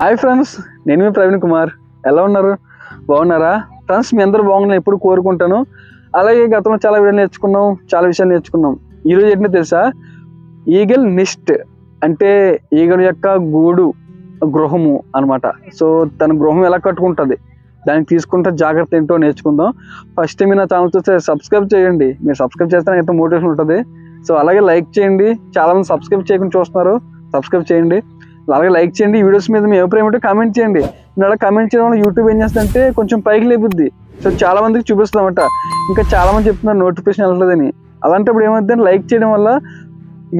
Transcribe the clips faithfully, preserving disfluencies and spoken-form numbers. High friends नेनु प्रवीण कुमार ఎలా ఉన్నారు బాగున్నారా ఫ్రెండ్స్ మీ అందరూ బాగున్నారని ఎప్పుడు కోరుకుంటాను అలాగే గతంలో చాలా వీడియోలు నేర్చుకున్నాం చాలా విషయాలు నేర్చుకున్నాం ఈ రోజు ఏంటో తెలుసా ఈగల్ నిస్ట్ అంటే ఈగల యొక్క గూడు గృహము అన్నమాట సో తన గృహం ఎలా కట్టుకుంటది దానికి తీసుకుంట జాగృత ఏంటో నేర్చుకుందాం ఫస్ట్ టైం నా ఛానల్ చూస్తే సబ్స్క్రైబ్ చేయండి మీరు సబ్స్క్రైబ్ చేస్తే నాకు ఎంతో మోటివేషన్ ఉంటది సో అలాగే లైక్ చేయండి చాలా మంది సబ్స్క్రైబ్ చేయకుండా చూస్తున్నారు సబ్స్క్రైబ్ చేయండి అలాగే లైక్ చేయండి ఈ వీడియోస్ మీద మీ అభిప్రాయం ఏంటో కామెంట్ చేయండి నేను కామెంట్ చేయడం వల్ల యూట్యూబ్ ఏం చేస్తంటే కొంచెం పైకి లేపుద్ది సో చాలా మందికి చూపిస్తామట ఇంకా చాలా మంది చెప్తున్నారు నోటిఫికేషన్ రాలేదని అలాంటప్పుడు ఏమవుతుందంటే లైక్ చేయడం వల్ల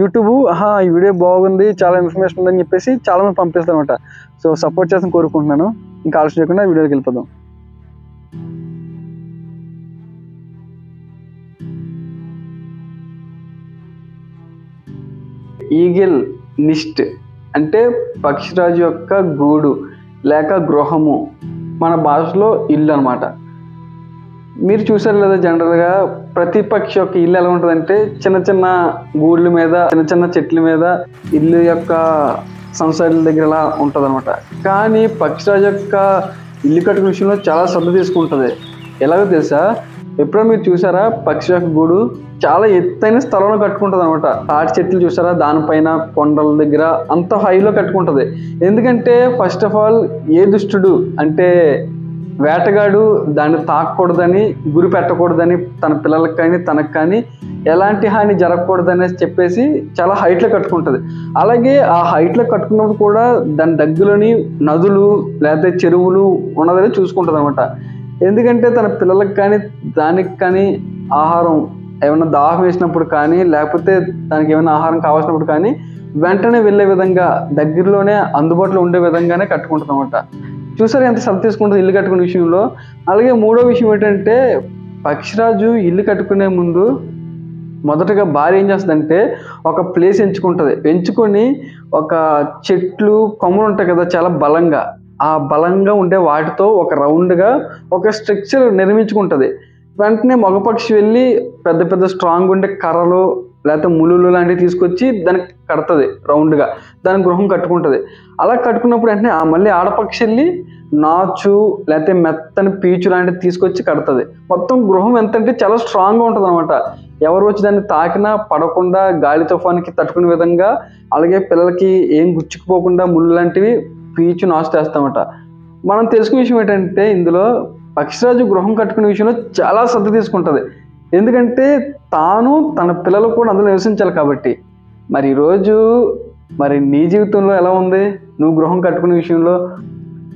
యూట్యూబ్ ఆహా ఈ వీడియో బాగుంది చాలా ఇన్ఫర్మేషన్ ఉందని చెప్పేసి చాలా మంది పంపిస్తామట సో సపోర్ట్ చేసని కోరుకుంటున్నాను ఇంకా ఆలస్యం చేయకుండా వీడియోకి వెళ్ళిపోదాం ఈగిల్ నిస్ట్ అంటే పక్షిరాజు యొక్క గూడు లేక గృహము మన భాషలో ఇల్లు అన్నమాట మీరు చూసారు లేదా జనరల్గా ప్రతి పక్షి యొక్క ఇల్లు ఎలా ఉంటుందంటే చిన్న చిన్న గూళ్ళ మీద చిన్న చిన్న చెట్ల మీద ఇల్లు యొక్క సంసారాల దగ్గర ఇలా ఉంటుంది అనమాట కానీ పక్షిరాజు యొక్క ఇల్లు కట్టుకునే విషయంలో చాలా శ్రద్ధ తీసుకుంటుంది ఎలాగో తెలుసా ఎప్పుడో మీరు చూసారా పక్షి యొక్క గూడు చాలా ఎత్తైన స్థలంలో కట్టుకుంటుంది అనమాట తాటి చెట్లు చూసారా దానిపైన కొండల దగ్గర అంత హైలో కట్టుకుంటుంది ఎందుకంటే ఫస్ట్ ఆఫ్ ఆల్ ఏ దుష్టుడు అంటే వేటగాడు దాన్ని తాకకూడదని గురి పెట్టకూడదని తన పిల్లలకు కానీ తనకు కానీ ఎలాంటి హాని జరగకూడదని చెప్పేసి చాలా హైట్లో కట్టుకుంటుంది అలాగే ఆ హైట్లో కట్టుకున్నప్పుడు కూడా దాని దగ్గరలోని నదులు లేదా చెరువులు ఉన్నదని చూసుకుంటుంది అనమాట ఎందుకంటే తన పిల్లలకు కానీ దానికి కానీ ఆహారం ఏమైనా దాహం వేసినప్పుడు కానీ లేకపోతే దానికి ఏమైనా ఆహారం కావాల్సినప్పుడు కానీ వెంటనే వెళ్ళే విధంగా దగ్గరలోనే అందుబాటులో ఉండే విధంగానే కట్టుకుంటుంది అనమాట చూసారు ఎంత శ్రద్ధ తీసుకుంటుంది ఇల్లు కట్టుకునే విషయంలో అలాగే మూడో విషయం ఏంటంటే పక్షిరాజు ఇల్లు కట్టుకునే ముందు మొదటగా భార్య ఏం చేస్తుందంటే ఒక ప్లేస్ ఎంచుకుంటుంది ఎంచుకొని ఒక చెట్లు కొమ్మలు ఉంటాయి కదా చాలా బలంగా ఆ బలంగా ఉండే వాటితో ఒక రౌండ్గా ఒక స్ట్రక్చర్ నిర్మించుకుంటుంది వెంటనే మగపక్షి వెళ్ళి పెద్ద పెద్ద స్ట్రాంగ్ ఉండే కర్రలు లేకపోతే ములులు లాంటివి తీసుకొచ్చి దానికి కడుతుంది రౌండ్గా దాని గృహం కట్టుకుంటుంది అలా కట్టుకున్నప్పుడు వెంటనే మళ్ళీ ఆడపక్షి వెళ్ళి నాచు లేకపోతే మెత్తని పీచు లాంటివి తీసుకొచ్చి కడుతుంది మొత్తం గృహం ఎంత అంటే చాలా స్ట్రాంగ్గా ఉంటుంది అనమాట ఎవరు వచ్చి దాన్ని తాకినా పడకుండా గాలి తుఫానికి తట్టుకునే విధంగా అలాగే పిల్లలకి ఏం గుచ్చుకుపోకుండా ముళ్ళు లాంటివి పీచు నాచు తెస్తామట మనం తెలుసుకునే విషయం ఏంటంటే ఇందులో పక్షిరాజు గృహం కట్టుకునే విషయంలో చాలా శ్రద్ధ తీసుకుంటుంది ఎందుకంటే తాను తన పిల్లలు కూడా అందులో నివసించాలి కాబట్టి మరి ఈరోజు మరి నీ జీవితంలో ఎలా ఉంది నువ్వు గృహం కట్టుకునే విషయంలో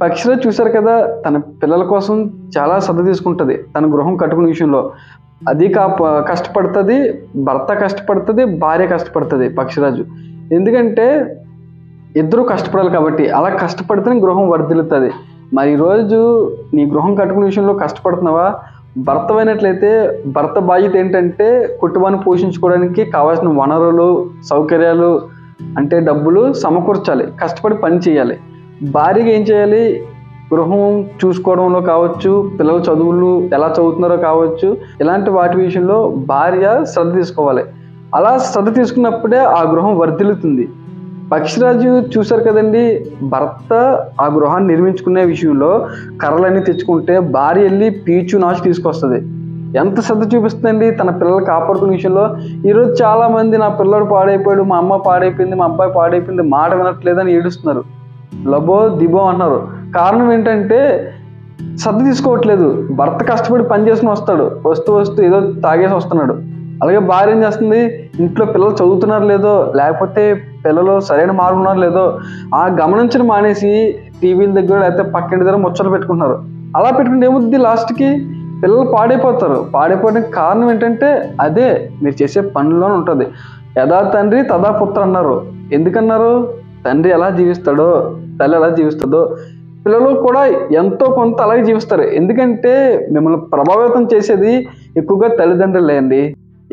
పక్షిరాజు చూశారు కదా తన పిల్లల కోసం చాలా శ్రద్ధ తీసుకుంటుంది తన గృహం కట్టుకునే విషయంలో అది కా కష్టపడుతుంది భర్త కష్టపడుతుంది భార్య కష్టపడుతుంది పక్షిరాజు ఎందుకంటే ఇద్దరూ కష్టపడాలి కాబట్టి అలా కష్టపడితేనే గృహం వర్ధిల్లుతుంది మరి ఈరోజు నీ గృహం కట్టుకునే విషయంలో కష్టపడుతున్నావా భర్త అయినట్లయితే భర్త బాధ్యత ఏంటంటే కుటుంబాన్ని పోషించుకోవడానికి కావాల్సిన వనరులు సౌకర్యాలు అంటే డబ్బులు సమకూర్చాలి కష్టపడి పని చేయాలి భార్యగా ఏం చేయాలి గృహం చూసుకోవడంలో కావచ్చు పిల్లల చదువులు ఎలా చదువుతున్నారో కావచ్చు ఇలాంటి వాటి విషయంలో భార్య శ్రద్ధ తీసుకోవాలి అలా శ్రద్ధ తీసుకున్నప్పుడే ఆ గృహం వర్ధిల్లుతుంది పక్షిరాజు చూశారు కదండి భర్త ఆ గృహాన్ని నిర్మించుకునే విషయంలో కర్రలన్నీ తెచ్చుకుంటే భార్య వెళ్ళి పీచు నాచు తీసుకొస్తుంది ఎంత శ్రద్ధ చూపిస్తుందండి తన పిల్లలు కాపాడుకునే విషయంలో ఈరోజు చాలామంది నా పిల్లడు పాడైపోయాడు మా అమ్మ పాడైపోయింది మా అబ్బాయి పాడైపోయింది మాట వినట్లేదని ఏడుస్తున్నారు లబో దిబో అన్నారు కారణం ఏంటంటే శ్రద్ధ తీసుకోవట్లేదు భర్త కష్టపడి పనిచేసుకుని వస్తాడు వస్తూ వస్తూ ఏదో తాగేసి వస్తున్నాడు అలాగే భార్య ఏం చేస్తుంది ఇంట్లో పిల్లలు చదువుతున్నారు లేదో లేకపోతే పిల్లలు సరైన మార్గం ఉన్నారు లేదో ఆ గమనించడం మానేసి టీవీల దగ్గర లేకపోతే పక్కన దగ్గర ముచ్చట్లు పెట్టుకుంటున్నారు అలా పెట్టుకుంటే ఏమవుతుంది లాస్ట్కి పిల్లలు పాడైపోతారు పాడైపోవడానికి కారణం ఏంటంటే అదే మీరు చేసే పనుల్లోనే ఉంటుంది యథా తండ్రి తదా పుత్ర అన్నారు ఎందుకన్నారు తండ్రి ఎలా జీవిస్తాడో తల్లి ఎలా జీవిస్తుందో పిల్లలు కూడా ఎంతో కొంత అలాగే జీవిస్తారు ఎందుకంటే మిమ్మల్ని ప్రభావితం చేసేది ఎక్కువగా తల్లిదండ్రులే అండి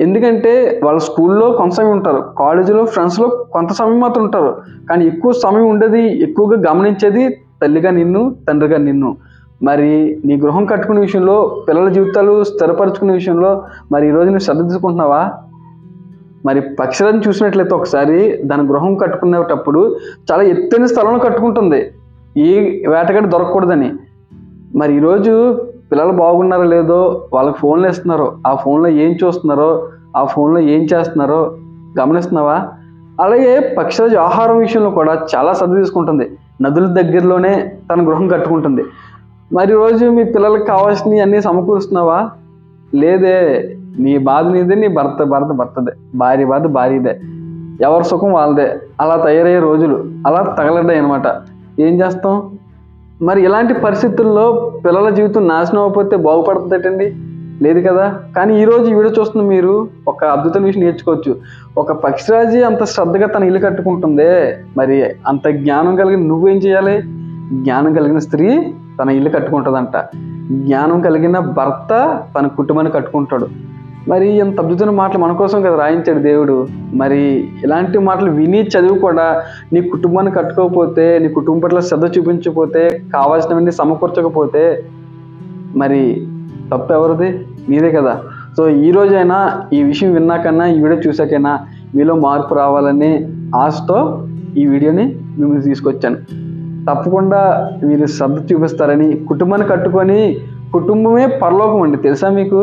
ఎందుకంటే వాళ్ళు స్కూల్లో కొంత సమయం ఉంటారు కాలేజీలో ఫ్రెండ్స్లో కొంత సమయం మాత్రం ఉంటారు కానీ ఎక్కువ సమయం ఉండేది ఎక్కువగా గమనించేది తల్లిగా నిన్ను తండ్రిగా నిన్ను మరి నీ గృహం కట్టుకునే విషయంలో పిల్లల జీవితాలు స్థిరపరచుకునే విషయంలో మరి ఈరోజు నువ్వు శ్రద్ధ తీసుకుంటున్నావా మరి పక్షులను చూసినట్లయితే ఒకసారి దాని గృహం కట్టుకునేటప్పుడు చాలా ఎత్తైన స్థలంలో కట్టుకుంటుంది వేటగాడు దొరకకూడదని మరి ఈ రోజు పిల్లలు బాగున్నారో లేదో వాళ్ళకి ఫోన్లు ఇస్తున్నారు ఆ ఫోన్లో ఏం చూస్తున్నారో ఆ ఫోన్లో ఏం చేస్తున్నారో గమనిస్తున్నావా అలాగే పక్షిరాజు ఆహారం విషయంలో కూడా చాలా శ్రద్ధ తీసుకుంటుంది నదుల దగ్గరలోనే తన గృహం కట్టుకుంటుంది మరి రోజు మీ పిల్లలకు కావాల్సినవి అన్నీ సమకూరుస్తున్నావా లేదే నీ బాధ నీదే నీ భర్త భర్త భర్తదే భార్య బాధ భార్యదే ఎవరి సుఖం వాళ్ళదే అలా తయారయ్యే రోజులు అలా తగలడ్డాయి అనమాట ఏం చేస్తాం మరి ఇలాంటి పరిస్థితుల్లో పిల్లల జీవితం నాశనం అయిపోతే బాగుపడుతుందటండి లేదు కదా కానీ ఈరోజు ఈ వీడియో చూస్తున్న మీరు ఒక అద్భుతం విషయం నేర్చుకోవచ్చు ఒక పక్షిరాజు అంత శ్రద్ధగా తన ఇల్లు కట్టుకుంటుందే మరి అంత జ్ఞానం కలిగిన నువ్వేం చేయాలి జ్ఞానం కలిగిన స్త్రీ తన ఇల్లు కట్టుకుంటుందంట జ్ఞానం కలిగిన భర్త తన కుటుంబాన్ని కట్టుకుంటాడు మరి ఇంత అద్భుతమైన మాటలు మన కోసం కదా రాయించాడు దేవుడు మరి ఇలాంటి మాటలు విని చదివి కూడా నీ కుటుంబాన్ని కట్టుకోకపోతే నీ కుటుంబం పట్ల శ్రద్ధ చూపించకపోతే కావాల్సినవన్నీ సమకూర్చకపోతే మరి తప్పు ఎవరిది నీదే కదా సో ఈ రోజైనా ఈ విషయం విన్నాకన్నా ఈ వీడియో చూసాకైనా మీలో మార్పు రావాలనే ఆశతో ఈ వీడియోని మేము తీసుకొచ్చాను తప్పకుండా మీరు శ్రద్ధ చూపిస్తారని కుటుంబాన్ని కట్టుకొని కుటుంబమే పరలోకం అండి తెలుసా మీకు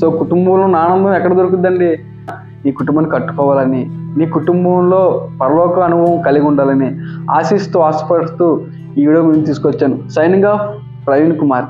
సో కుటుంబంలో ఆనందం ఎక్కడ దొరుకుతుందండి నీ కుటుంబాన్ని కట్టుకోవాలని నీ కుటుంబంలో పరలోక అనుభవం కలిగి ఉండాలని ఆశిస్తూ ఆశపడుతూ ఈ వీడియో మేము తీసుకొచ్చాను సైనింగ్ ఆఫ్ ప్రవీణ్ కుమార్.